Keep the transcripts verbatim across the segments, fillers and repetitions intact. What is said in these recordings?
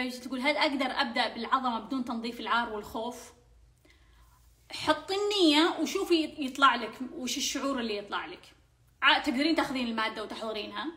حبيبتي تقول هل أقدر أبدأ بالعظمة بدون تنظيف العار والخوف؟ حط النية وشوفي يطلع لك وش الشعور اللي يطلع لك. تقدرين تاخذين المادة وتحضرينها،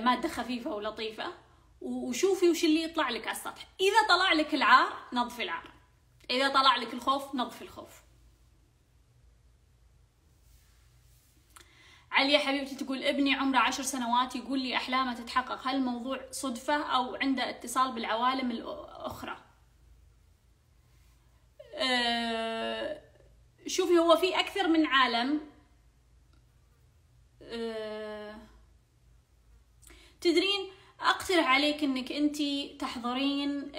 مادة خفيفة ولطيفة، وشوفي وش اللي يطلع لك على السطح. إذا طلع لك العار نظفي العار، إذا طلع لك الخوف نظفي الخوف. علي حبيبتي تقول ابني عمره عشر سنوات يقول لي أحلامه تتحقق، هل الموضوع صدفة أو عنده اتصال بالعوالم الأخرى؟ أه شوفي هو في أكثر من عالم. أه تدرين أقترح عليك إنك أنتي تحضرين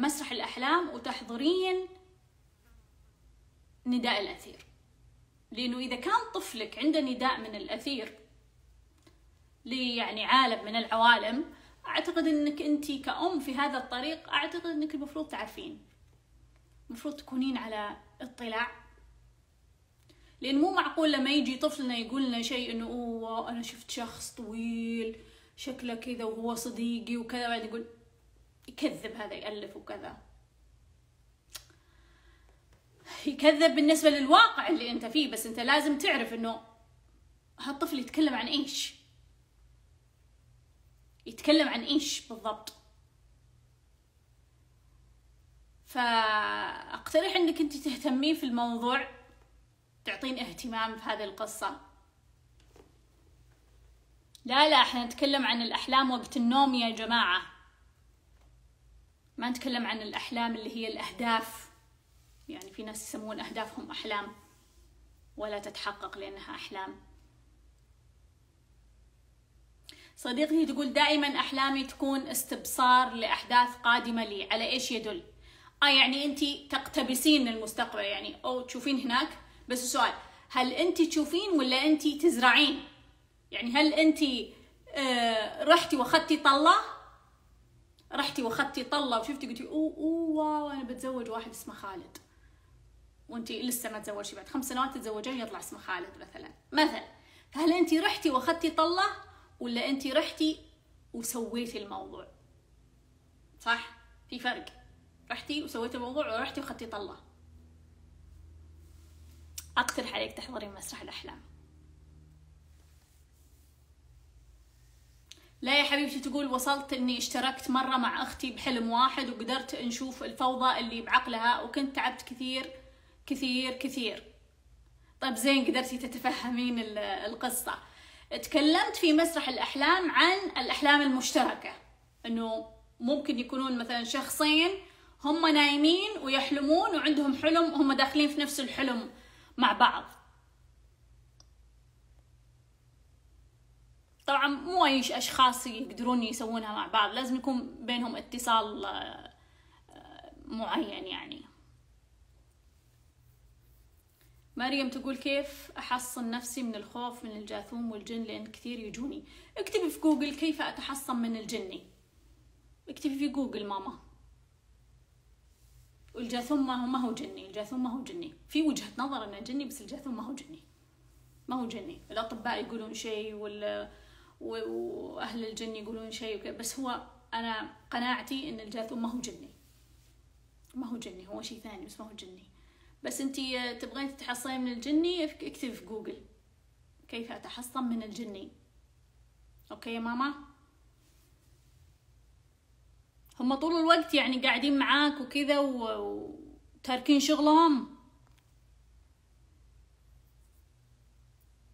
مسرح الأحلام وتحضرين نداء الأثير، لأنه إذا كان طفلك عنده نداء من الأثير لي يعني عالم من العوالم، أعتقد إنك أنتي كأم في هذا الطريق أعتقد إنك المفروض تعرفين، المفروض تكونين على اطلاع، لأن مو معقول لما يجي طفلنا يقول لنا شيء إنه أوه أنا شفت شخص طويل شكله كذا وهو صديقي وكذا، بعد يقول يكذب، هذا يألف وكذا يكذب بالنسبة للواقع اللي انت فيه، بس انت لازم تعرف انه هالطفل يتكلم عن ايش، يتكلم عن ايش بالضبط. فاقترح انك انت تهتمين في الموضوع، تعطين اهتمام في هذه القصة. لا لا احنا نتكلم عن الأحلام وقت النوم يا جماعة، ما نتكلم عن الأحلام اللي هي الأهداف، يعني في ناس يسمون أهدافهم أحلام ولا تتحقق لأنها أحلام. صديقتي تقول دائما أحلامي تكون استبصار لأحداث قادمة لي، على إيش يدل؟ آه يعني أنتي تقتبسين من المستقبل، يعني أو تشوفين هناك. بس السؤال هل أنتي تشوفين ولا أنتي تزرعين؟ يعني هل أنتي آه رحتي وأخذتي طلة؟ رحتي وأخذتي طلة وشفتي قلتي أوه أوه واو أنا بتزوج واحد اسمه خالد، وأنتي لسه ما تزوجتي، بعد خمس سنوات تتزوجين يطلع اسمه خالد مثلا مثلا. فهل أنتي رحتي وأخذتي طلة ولا أنتي رحتي وسويتي الموضوع؟ صح؟ في فرق، رحتي وسويتي الموضوع ولا رحتي وأخذتي طلة؟ أقترح عليك تحضرين مسرح الأحلام. لا يا حبيبتي تقول وصلت اني اشتركت مرة مع اختي بحلم واحد وقدرت نشوف الفوضى اللي بعقلها وكنت تعبت كثير كثير كثير. طيب زين قدرتي تتفهمين القصة. تكلمت في مسرح الاحلام عن الاحلام المشتركة، انه ممكن يكونون مثلا شخصين هم نايمين ويحلمون وعندهم حلم وهم داخلين في نفس الحلم مع بعض. طبعا مو أي أشخاص يقدرون يسوونها مع بعض، لازم يكون بينهم اتصال معين يعني. مريم تقول كيف أحصن نفسي من الخوف من الجاثوم والجن لأن كثير يجوني؟ اكتبي في جوجل كيف أتحصن من الجن، اكتبي في جوجل ماما. والجاثوم ما هو ما هو جني، الجاثوم ما هو جني، في وجهة نظر أنه جني بس الجاثوم ما هو جني، ما هو جني، الأطباء يقولون شيء وال وأهل الجن يقولون شيء وكذا، بس هو أنا قناعتي إن الجاثوم ما هو جني، ما هو جني، هو شيء ثاني بس ما هو جني. بس أنتي تبغين تتحصنين من الجني اكتبي في جوجل كيف أتحصن من الجني. أوكي يا ماما؟ هم طول الوقت يعني قاعدين معاك وكذا وتاركين شغلهم.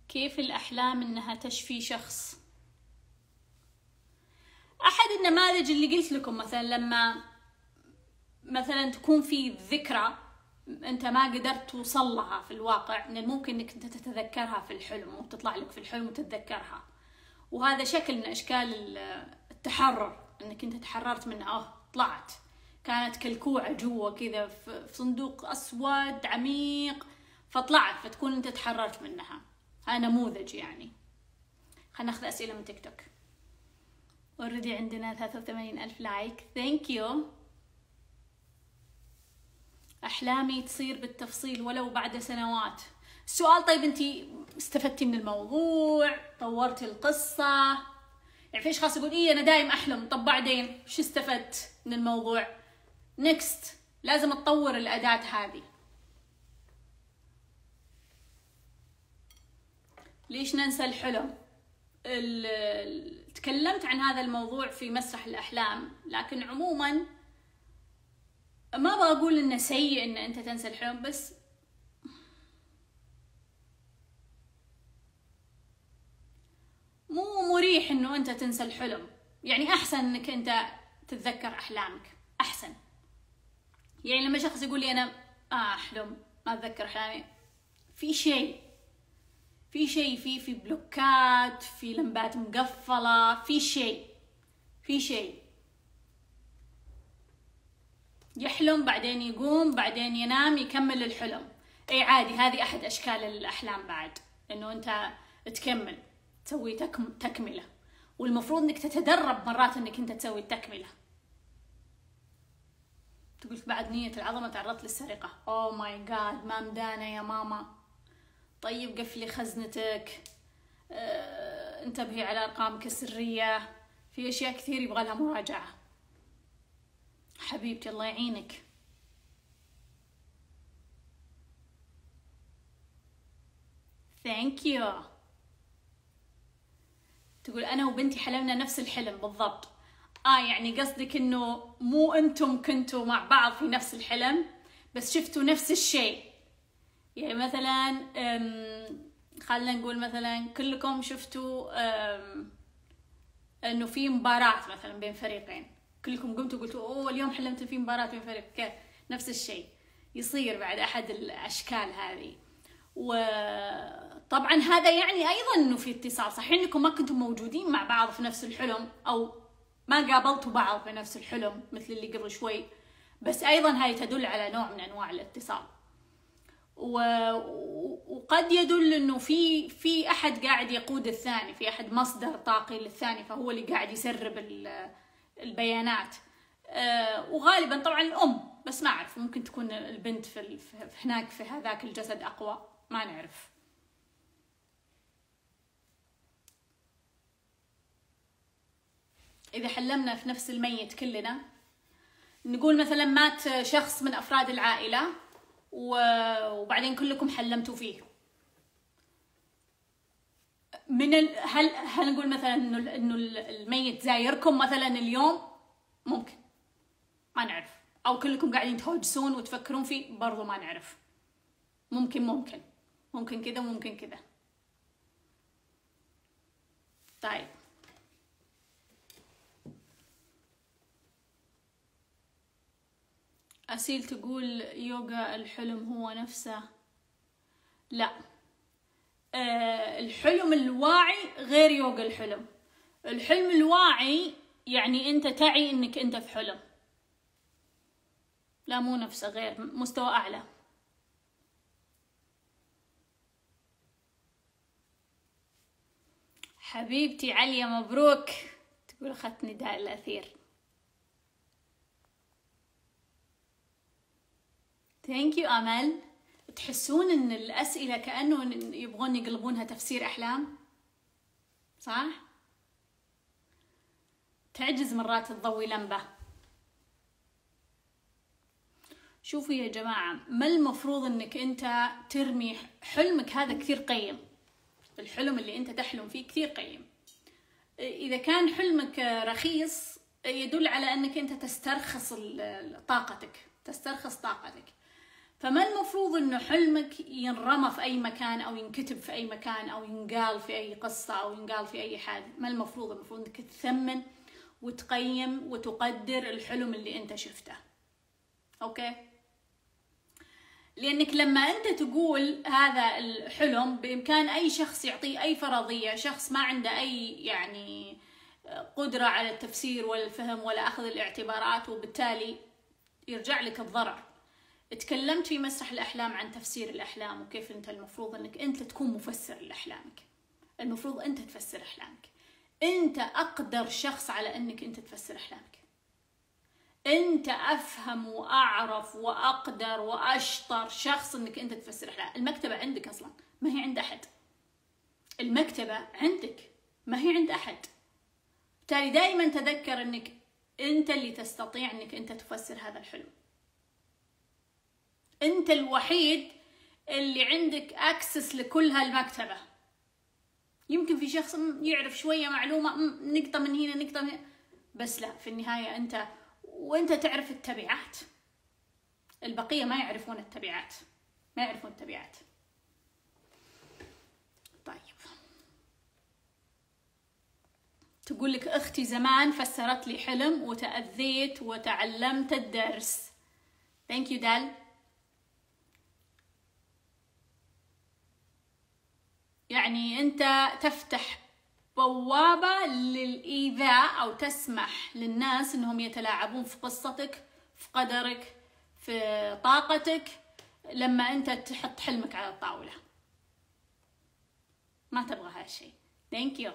كيف الأحلام إنها تشفي شخص؟ أحد النماذج اللي قلت لكم، مثلا لما مثلا تكون في ذكرى أنت ما قدرت توصلها في الواقع، من الممكن إنك أنت تتذكرها في الحلم وتطلع لك في الحلم وتتذكرها، وهذا شكل من أشكال التحرر، إنك أنت تحررت من آه طلعت، كانت كلكوعة جوا كذا في صندوق أسود عميق فطلعت، فتكون أنت تحررت منها. هذا نموذج يعني. خلينا ناخذ أسئلة من تيك توك. اوريدي عندنا ثلاثة وثمانين ألف لايك، ثانك يو. أحلامي تصير بالتفصيل ولو بعد سنوات. السؤال طيب أنتي استفدتي من الموضوع؟ طورتي القصة؟ يعني فيش خاص يقول ايه انا دايم احلم، طب بعدين شو استفدت من الموضوع؟ نكست، لازم تطور الاداة هذه. ليش ننسى الحلم؟ تكلمت عن هذا الموضوع في مسرح الاحلام، لكن عموما ما بقول انه سيء ان انت تنسى الحلم، بس مو مريح انه انت تنسى الحلم، يعني احسن انك انت تتذكر احلامك، احسن. يعني لما شخص يقول لي انا آه احلم ما اتذكر احلامي، في شيء في شيء في في بلوكات، في لمبات مقفله، في شيء في شيء يحلم بعدين يقوم بعدين ينام يكمل الحلم. اي عادي، هذه احد اشكال الاحلام بعد، انه انت تكمل تسوي تكمله، والمفروض انك تتدرب مرات انك انت تسوي التكمله. تقول بعد نية العظمه تعرضت للسرقه، اوه ماي جاد ما مدانا يا ماما. طيب قفلي خزنتك، آه، انتبهي على ارقامك السريه، في اشياء كثير يبغى لها مراجعه. حبيبتي الله يعينك. ثانك يو. تقول انا وبنتي حلمنا نفس الحلم بالضبط. اه يعني قصدك انه مو انتم كنتوا مع بعض في نفس الحلم، بس شفتوا نفس الشيء. يعني مثلا خلينا نقول مثلا كلكم شفتوا انه في مباراة مثلا بين فريقين، كلكم قمتوا قلتوا اوه اليوم حلمت في مباراة بين فريق كيف، نفس الشيء يصير بعد احد الاشكال هذه. وطبعا هذا يعني ايضا انه في اتصال، صحيح انكم ما كنتم موجودين مع بعض في نفس الحلم او ما قابلتوا بعض في نفس الحلم مثل اللي قبل شوي، بس ايضا هاي تدل على نوع من انواع الاتصال. وقد يدل انه في في احد قاعد يقود الثاني، في احد مصدر طاقي للثاني، فهو اللي قاعد يسرب البيانات. وغالبا طبعا الام، بس ما اعرف ممكن تكون البنت في هناك في هذاك الجسد اقوى، ما نعرف. اذا حلمنا في نفس الميت كلنا، نقول مثلا مات شخص من افراد العائله وبعدين كلكم حلمتوا فيه. من ال... هل هل نقول مثلا انه انه الميت زايركم مثلا اليوم؟ ممكن، ما نعرف. او كلكم قاعدين تهوجسون وتفكرون فيه، برضو ما نعرف. ممكن ممكن ممكن كذا وممكن كذا. طيب أسيل تقول يوغا الحلم هو نفسه. لا، أه الحلم الواعي غير يوغا الحلم. الحلم الواعي يعني أنت تعي أنك أنت في حلم، لا مو نفسه، غير، مستوى أعلى. حبيبتي عليا مبروك، تقول أخذت نداء الاثير. ثانك يو امل. تحسون ان الاسئله كانه يبغون يقلبونها تفسير احلام، صح؟ تعجز مرات تضوي لمبه. شوفوا يا جماعه، ما المفروض انك انت ترمي حلمك هذا؟ كثير قيم الحلم اللي انت تحلم فيه، كثير قيم. اذا كان حلمك رخيص يدل على انك انت تسترخص طاقتك، تسترخص طاقتك. فما المفروض انه حلمك ينرمى في اي مكان او ينكتب في اي مكان او ينقال في اي قصه او ينقال في اي حادث. ما المفروض؟ المفروض انك تثمن وتقيم وتقدر الحلم اللي انت شفته. اوكي؟ لانك لما انت تقول هذا الحلم، بامكان اي شخص يعطيه اي فرضيه، شخص ما عنده اي يعني قدره على التفسير ولا الفهم ولا اخذ الاعتبارات، وبالتالي يرجع لك الضرر. تكلمت في مسرح الأحلام عن تفسير الأحلام، وكيف أنت المفروض أنك أنت تكون مفسر لأحلامك. المفروض أنت تفسر أحلامك، أنت أقدر شخص على أنك أنت تفسر أحلامك. أنت أفهم وأعرف وأقدر وأشطر شخص أنك أنت تفسر أحلامك. المكتبة عندك أصلا، ما هي عند أحد. المكتبة عندك، ما هي عند أحد. بالتالي دائما تذكر انك انت اللي تستطيع انك انت تفسر هذا الحلم. انت الوحيد اللي عندك اكسس لكل هالمكتبة. يمكن في شخص يعرف شوية معلومة، نقطة من هنا نقطة من هنا، بس لا، في النهاية انت وانت تعرف التبعات. البقية ما يعرفون التبعات، ما يعرفون التبعات. طيب، تقول لك اختي زمان فسرت لي حلم وتأذيت وتعلمت الدرس. ثانك يو دال. يعني انت تفتح بوابة للإيذاء او تسمح للناس انهم يتلاعبون في قصتك، في قدرك، في طاقتك، لما انت تحط حلمك على الطاولة. ما تبغى هالشيء. ثانك يو.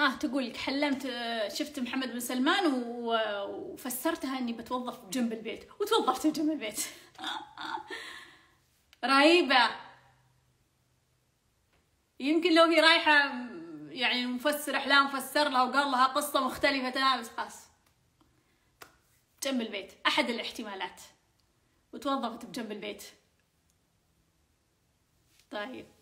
اه تقول لك حلمت شفت محمد بن سلمان وفسرتها اني بتوظف جنب البيت، وتوظفت جنب البيت. رهيبة. يمكن لو هي رايحة يعني مفسر احلام فسر لها وقال لها قصة مختلفة تماما، بس خلاص جنب البيت احد الاحتمالات، وتوظفت بجنب البيت. طيب.